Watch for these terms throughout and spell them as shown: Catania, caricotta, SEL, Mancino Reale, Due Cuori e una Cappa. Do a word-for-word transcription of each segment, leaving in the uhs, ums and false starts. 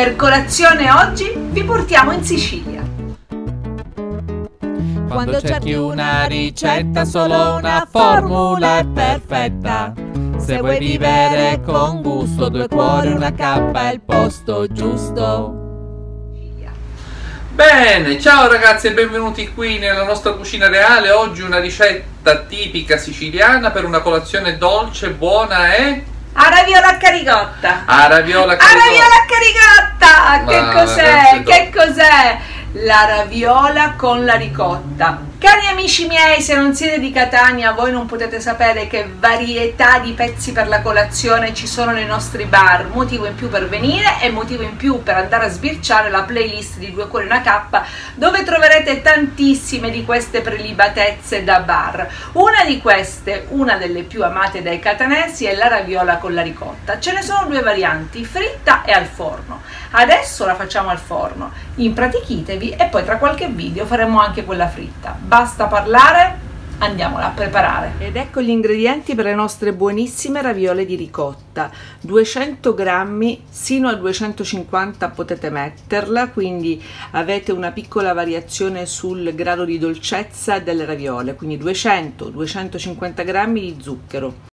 Per colazione oggi vi portiamo in Sicilia. Quando cerchi una ricetta, solo una formula è perfetta. Se vuoi vivere con gusto, Due Cuori e una Cappa è il posto giusto. Bene, ciao ragazzi e benvenuti qui nella nostra cucina reale. Oggi una ricetta tipica siciliana per una colazione dolce, buona e... a raviola a caricotta! A raviola a caricotta! A raviola a caricotta! Che cos'è? Che cos'è? La raviola con la ricotta. Cari amici miei, se non siete di Catania, voi non potete sapere che varietà di pezzi per la colazione ci sono nei nostri bar. Motivo in più per venire e motivo in più per andare a sbirciare la playlist di Due Cuori e una Cappa, dove troverete tantissime di queste prelibatezze da bar. Una di queste, una delle più amate dai catanesi, è la raviola con la ricotta. Ce ne sono due varianti, fritta e al forno. Adesso la facciamo al forno. Impratichitevi e poi tra qualche video faremo anche quella fritta. Basta parlare, andiamola a preparare. Ed ecco gli ingredienti per le nostre buonissime raviole di ricotta. duecento grammi, sino a duecentocinquanta potete metterla, quindi avete una piccola variazione sul grado di dolcezza delle raviole, quindi duecento duecentocinquanta grammi di zucchero.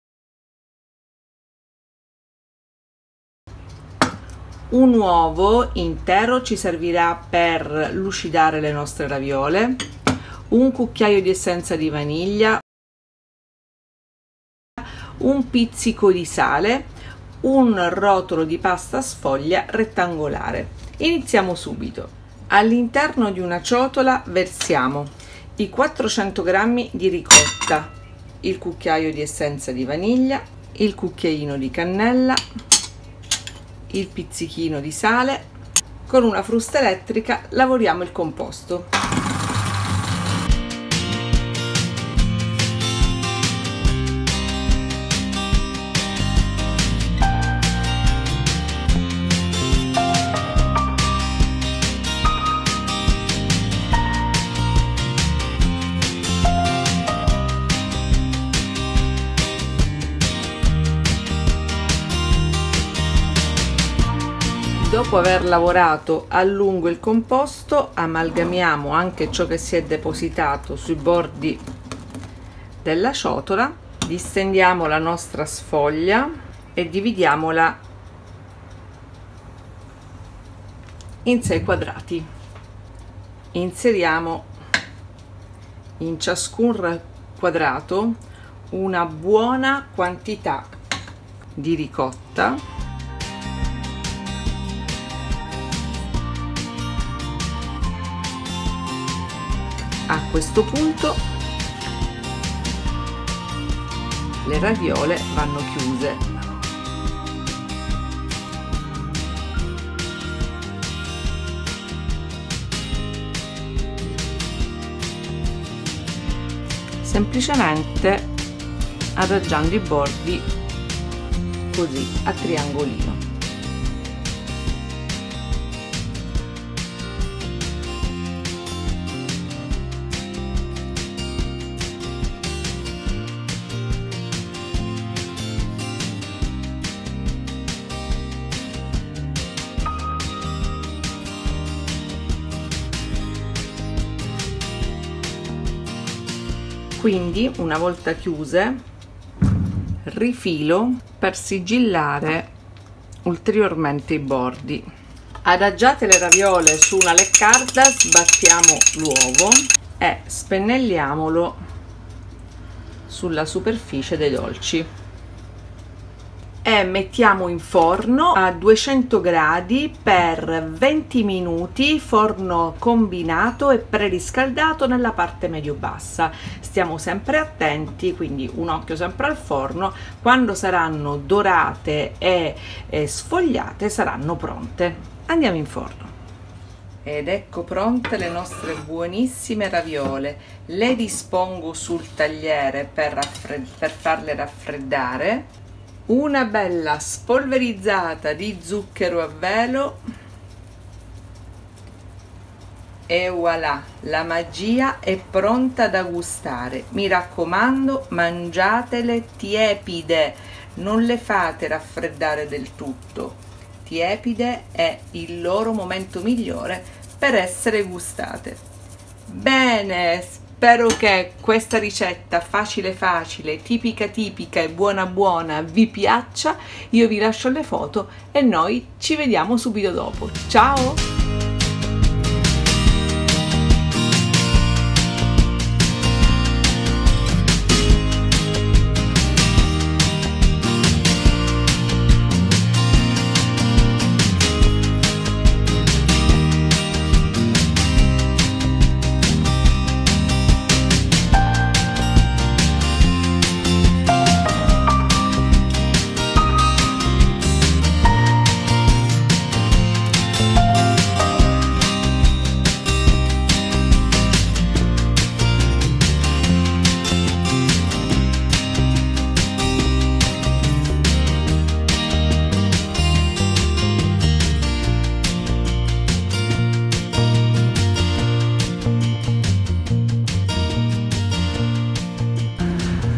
Un uovo intero ci servirà per lucidare le nostre raviole. Un cucchiaio di essenza di vaniglia, un pizzico di sale, un rotolo di pasta sfoglia rettangolare. Iniziamo subito. All'interno di una ciotola versiamo i quattrocento grammi di ricotta, il cucchiaio di essenza di vaniglia, il cucchiaino di cannella, il pizzichino di sale. Con una frusta elettrica lavoriamo il composto. Dopo aver lavorato a lungo il composto, amalgamiamo anche ciò che si è depositato sui bordi della ciotola, distendiamo la nostra sfoglia e dividiamola in sei quadrati. Inseriamo in ciascun quadrato una buona quantità di ricotta. A questo punto le raviole vanno chiuse. Semplicemente adagiando i bordi così a triangolino. Quindi, una volta chiuse, rifilo per sigillare ulteriormente i bordi. Adagiate le raviole su una leccarda, sbattiamo l'uovo e spennelliamolo sulla superficie dei dolci. E mettiamo in forno a duecento gradi per venti minuti, forno combinato e preriscaldato nella parte medio-bassa. Stiamo sempre attenti, quindi un occhio sempre al forno. Quando saranno dorate e, e sfogliate saranno pronte. Andiamo in forno. Ed ecco pronte le nostre buonissime raviole. Le dispongo sul tagliere per, per farle raffreddare. Una bella spolverizzata di zucchero a velo e voilà, la magia è pronta da gustare. Mi raccomando, mangiatele tiepide, non le fate raffreddare del tutto. tiepide è il loro momento migliore per essere gustate. Bene, spero che questa ricetta facile facile, tipica tipica e buona buona vi piaccia. Io vi lascio le foto e noi ci vediamo subito dopo. Ciao!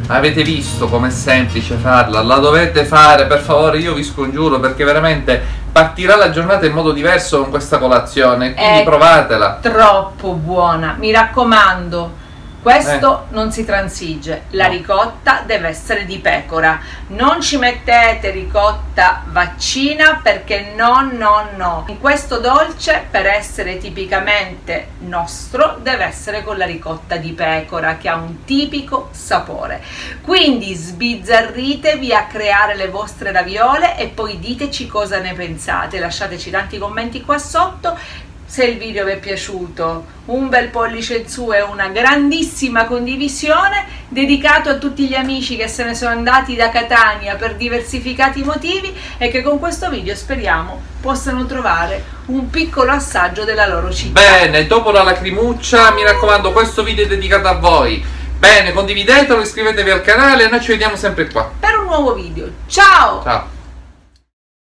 Avete visto com'è semplice farla? La dovete fare, per favore, io vi scongiuro, perché veramente partirà la giornata in modo diverso con questa colazione, quindi è provatela. Troppo buona, mi raccomando. Questo eh. non si transige, la ricotta deve essere di pecora, non ci mettete ricotta vaccina, perché no, no, no. In questo dolce, per essere tipicamente nostro, deve essere con la ricotta di pecora, che ha un tipico sapore. Quindi sbizzarritevi a creare le vostre raviole e poi diteci cosa ne pensate, lasciateci tanti commenti qua sotto. Se il video vi è piaciuto, un bel pollice in su e una grandissima condivisione, dedicato a tutti gli amici che se ne sono andati da Catania per diversificati motivi e che con questo video speriamo possano trovare un piccolo assaggio della loro città. Bene, dopo la lacrimuccia, mi raccomando, questo video è dedicato a voi. Bene, condividetelo, iscrivetevi al canale e noi ci vediamo sempre qua per un nuovo video. Ciao! Ciao!